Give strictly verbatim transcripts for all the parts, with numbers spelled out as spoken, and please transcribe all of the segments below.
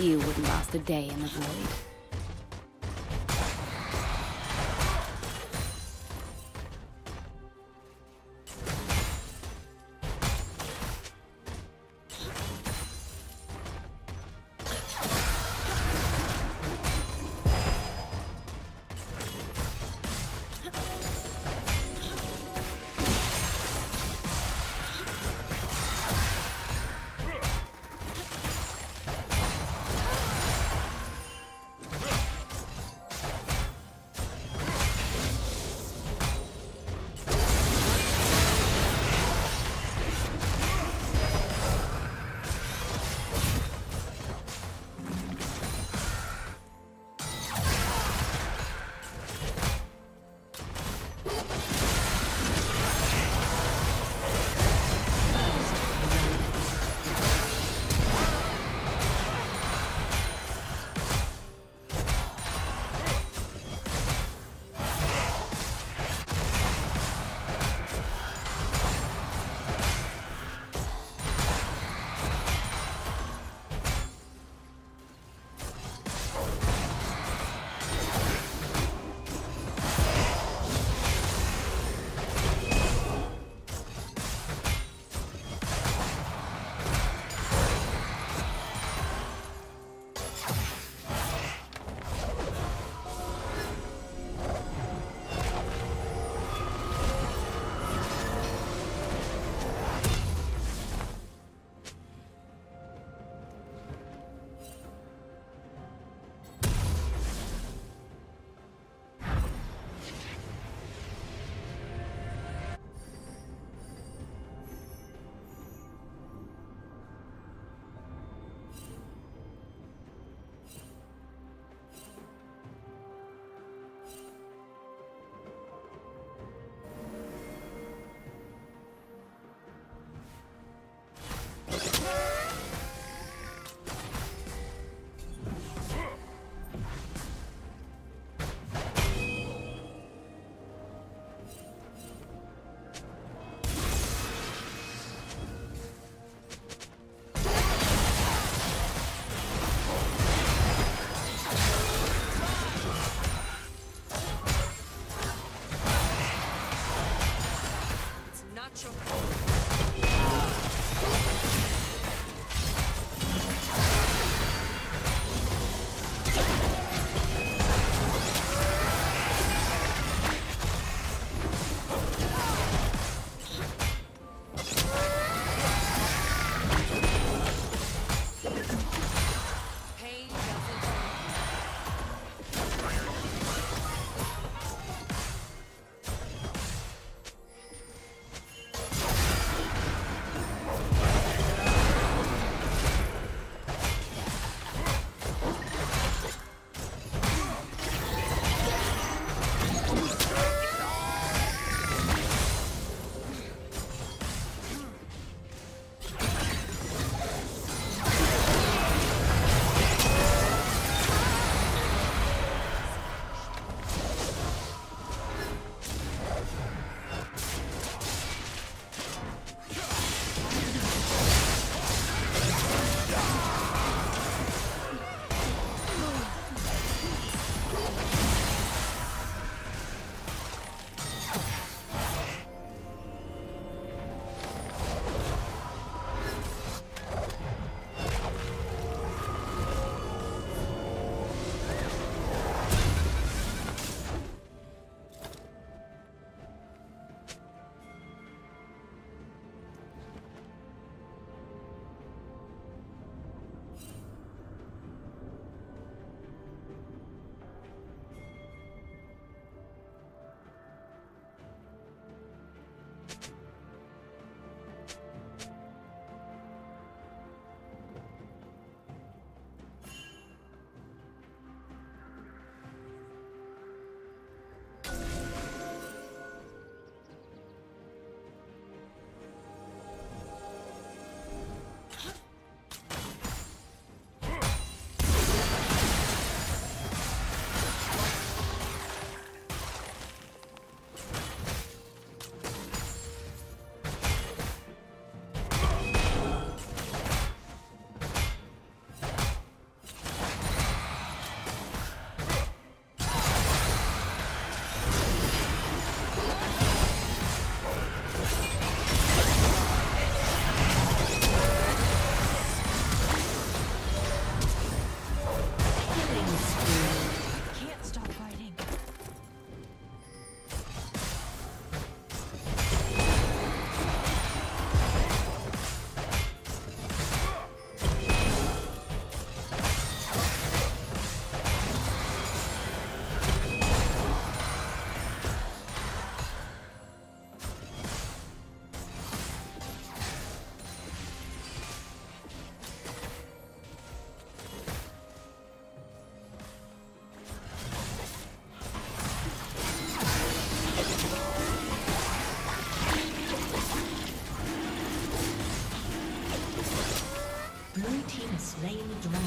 You wouldn't last a day in the void. Blue team has slain the dragon.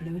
Blue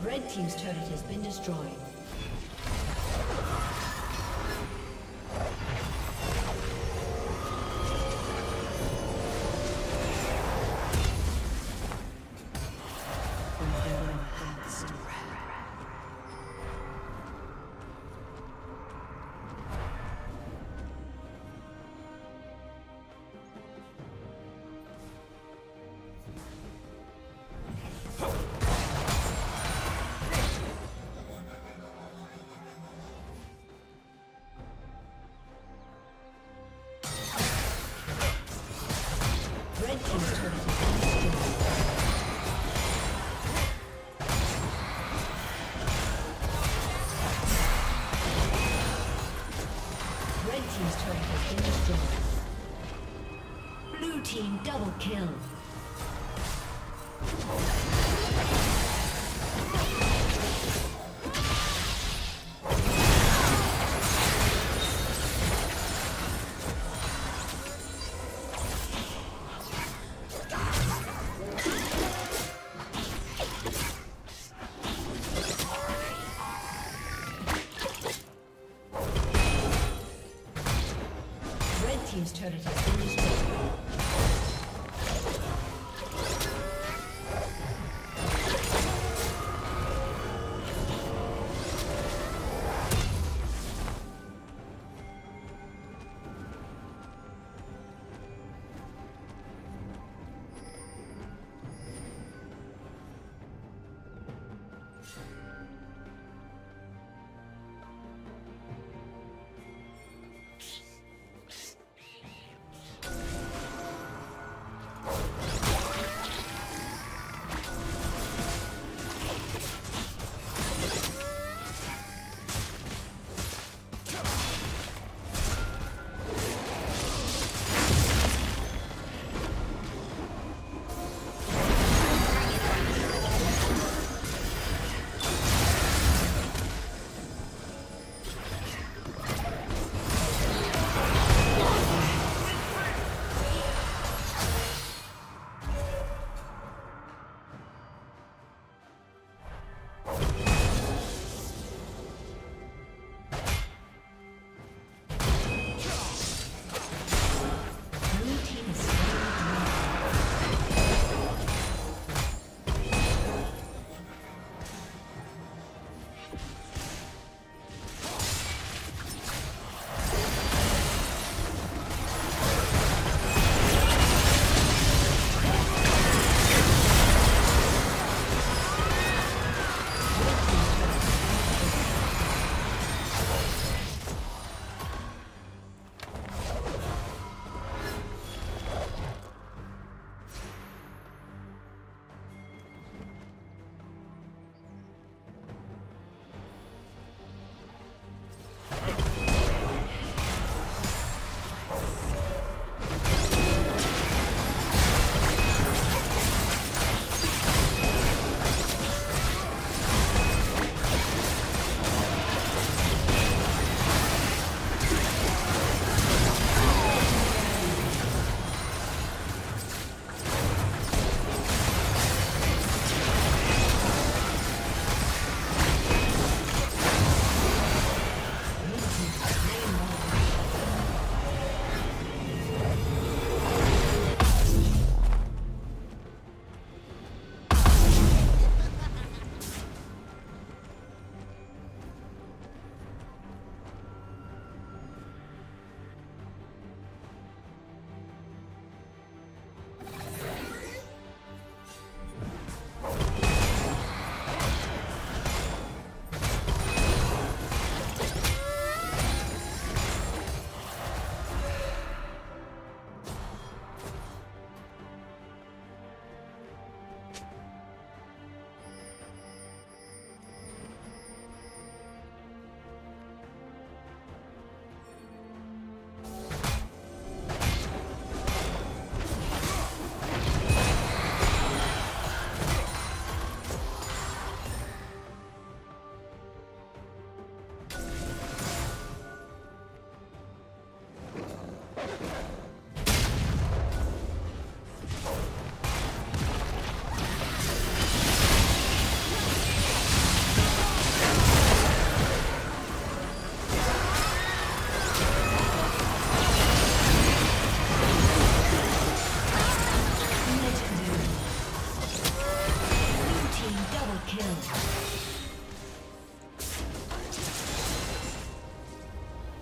Red team's turret has been destroyed. Blue team double kill.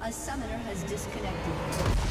A summoner has disconnected.